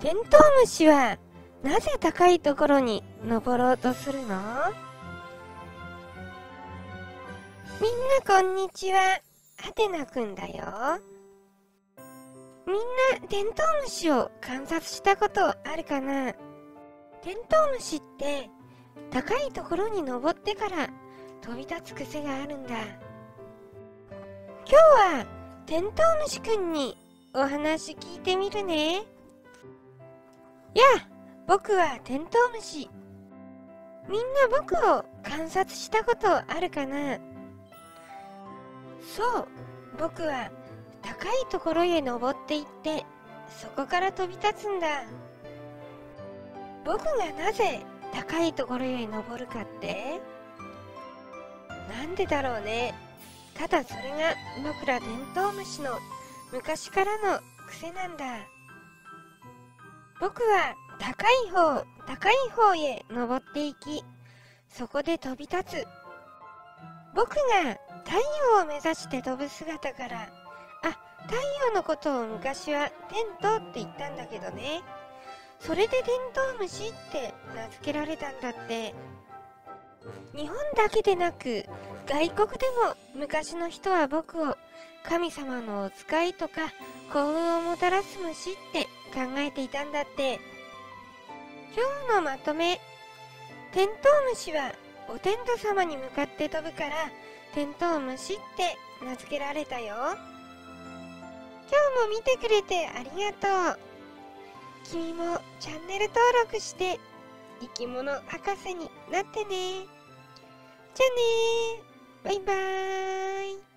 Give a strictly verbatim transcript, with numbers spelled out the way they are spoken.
テントウムシはなぜ高いところに登ろうとするの？みんなこんにちは、はてなくんだよ。みんなテントウムシを観察したことあるかな？テントウムシって高いところに登ってから飛び立つ癖があるんだ。今日はテントウムシくんにお話聞いてみるね。やあ、僕はテントウムシ。みんな僕を観察したことあるかな？そう、僕は高いところへ登っていってそこから飛び立つんだ。僕がなぜ高いところへ登るかってなんでだろうね。ただそれが僕らテントウムシの昔からの癖なんだ。僕は高い方、高い方へ登っていき、そこで飛び立つ。僕が太陽を目指して飛ぶ姿から、あ、太陽のことを昔はテントウって言ったんだけどね。それでテントウムシって名付けられたんだって。日本だけでなく外国でも昔の人は僕を神様のお使いとか幸運をもたらす虫って考えていたんだって。今日のまとめ。テントウムシはお天道様に向かって飛ぶからテントウムシって名付けられたよ。今日も見てくれてありがとう。君もチャンネル登録して生き物博士になってね。じゃあねー。バイバーイ。